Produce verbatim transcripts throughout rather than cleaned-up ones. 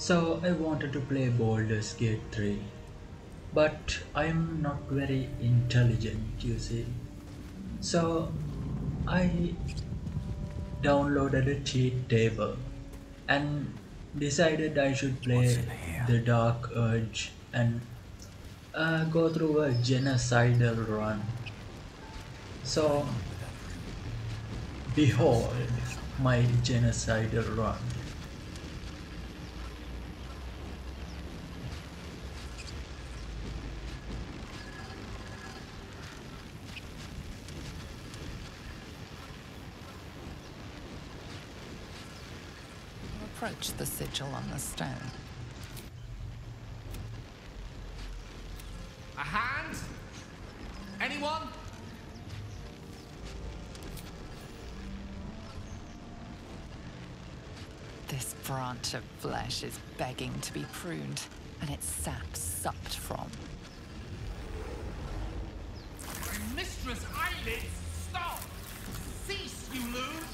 So I wanted to play Baldur's Gate three, but I'm not very intelligent, you see. So I downloaded a cheat table and decided I should play the Dark Urge and uh, go through a genocidal run. So behold my genocidal run. Approach the sigil on the stone. A hand? Anyone? This branch of flesh is begging to be pruned, and its sap sucked from. Mistress Eyelids, stop! Cease, you loon!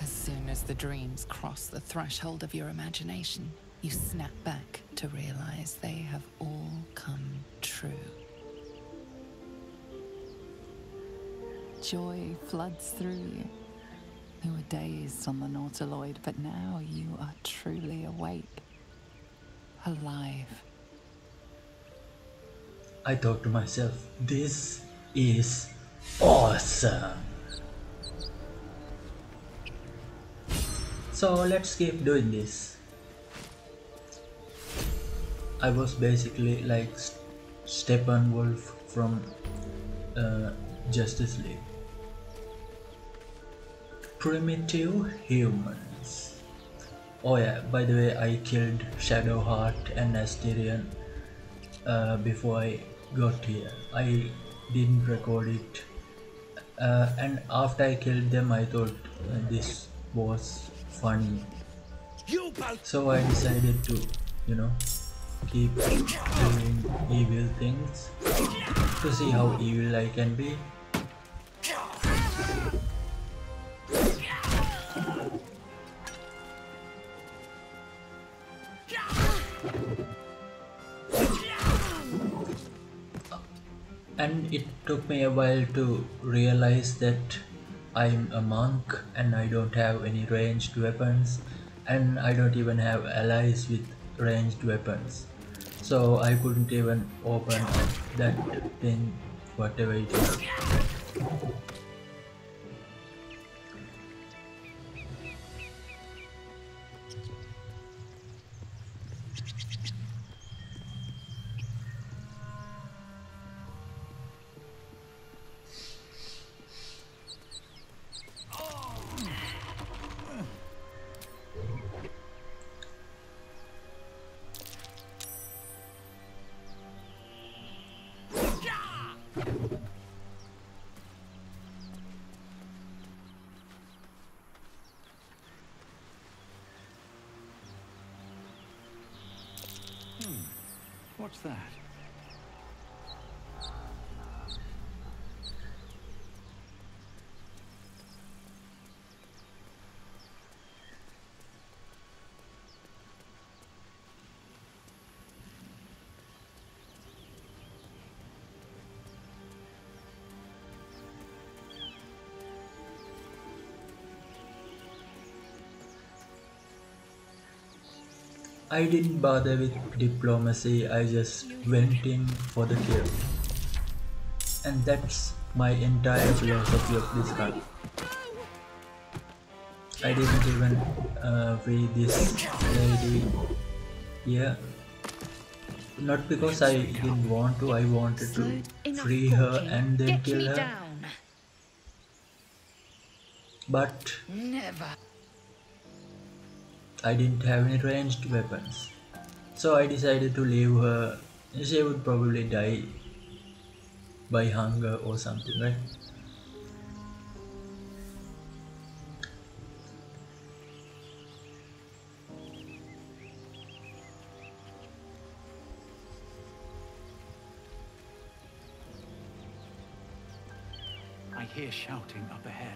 As soon as the dreams cross the threshold of your imagination, you snap back to realize they have all come true. Joy floods through you. You were dazed on the Nautiloid, but now you are truly awake. Alive. I thought to myself, this is awesome. So let's keep doing this. I was basically like Steppenwolf from uh, Justice League. Primitive humans. Oh yeah, by the way, I killed Shadowheart and Asterion uh, before I got here. I didn't record it. Uh, and after I killed them, I thought uh, this was funny, so I decided to, you know, keep doing evil things to see how evil I can be. And it took me a while to realize that I'm a monk and I don't have any ranged weapons, and I don't even have allies with ranged weapons, so I couldn't even open that thing, whatever it is. What's that? I didn't bother with diplomacy, I just went in for the kill. And that's my entire philosophy of this card. I didn't even uh, free this lady here. Not because I didn't want to, I wanted to free her and then kill her. But never. I didn't have any ranged weapons, so I decided to leave her. She would probably die by hunger or something, right? I hear shouting up ahead.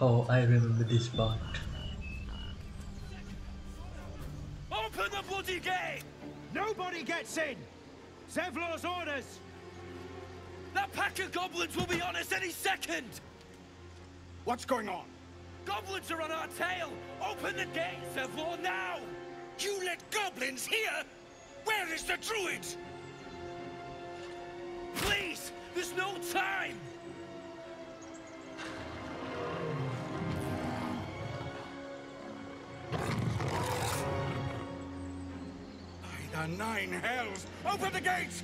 Oh, I remember this part. Open the bloody gate! Nobody gets in! Zevlor's orders! That pack of goblins will be on us any second! What's going on? Goblins are on our tail! Open the gate, Zevlor, now! You let goblins here? Where is the druid? Please! There's no time! By the nine hells! Open the gates!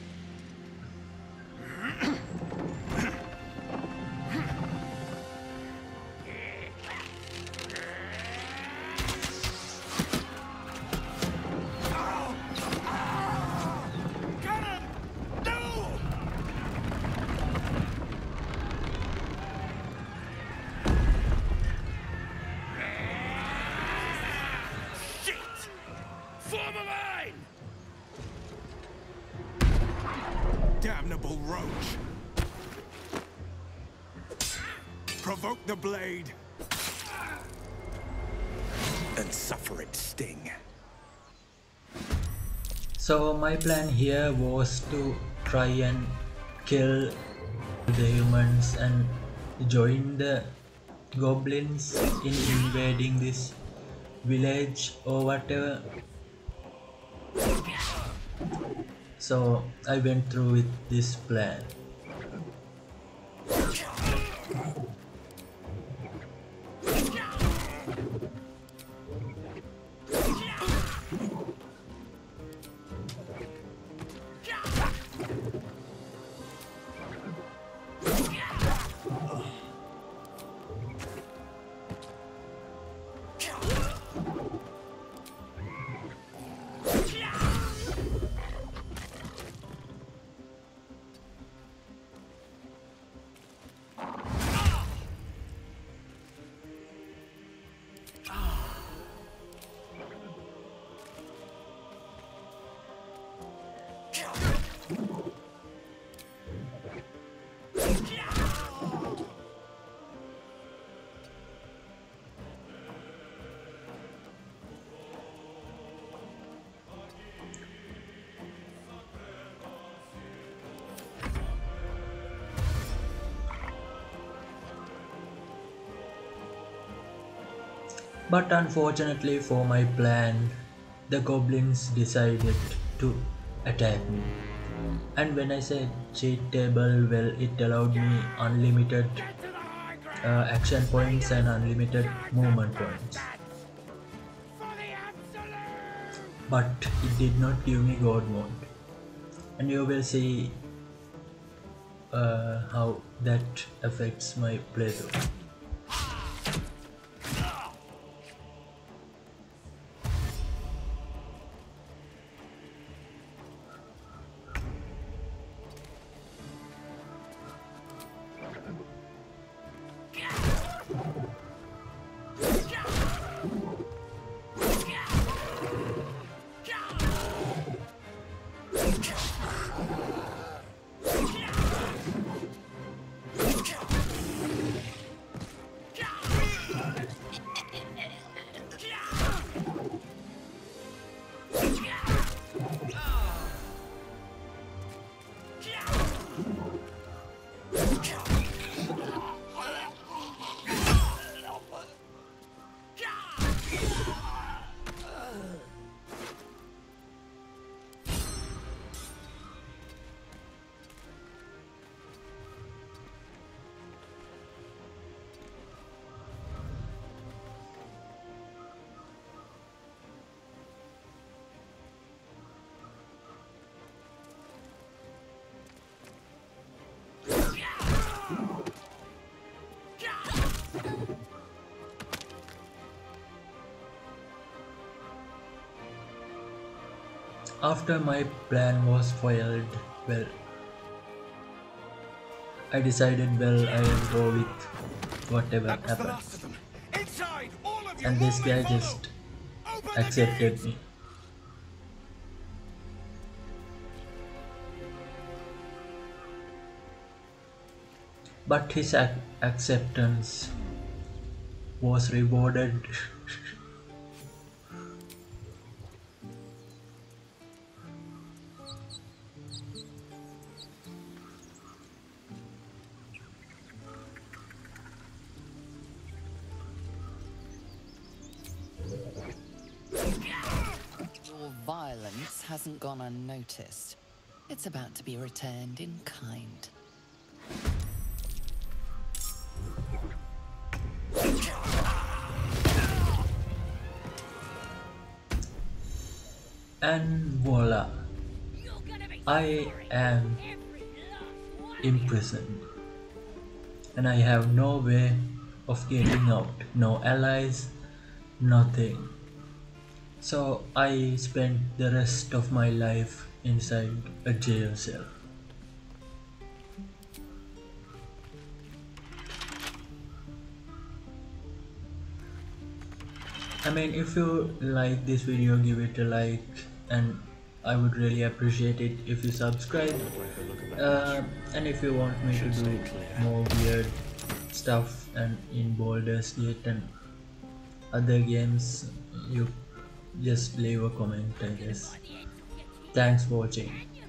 The blade and suffer its sting. So my plan here was to try and kill the humans and join the goblins in invading this village or whatever. So I went through with this plan. But unfortunately for my plan, the goblins decided to attack me. And when I said cheat table, well, it allowed me unlimited uh, action points and unlimited movement points. But it did not give me god mode. And you will see uh, how that affects my playthrough. After my plan was foiled, well, I decided, well, I will go with whatever happens. And this guy just accepted me. But his ac acceptance was rewarded. Your violence hasn't gone unnoticed. It's about to be returned in kind. And voila, I am imprisoned and I have no way of getting out, no allies, nothing. So I spent the rest of my life inside a jail cell. I mean, if you like this video, give it a like, and I would really appreciate it if you subscribe, uh, and if you want me to do more weird stuff and in Baldur's Gate and other games, you just leave a comment, I guess. Thanks for watching.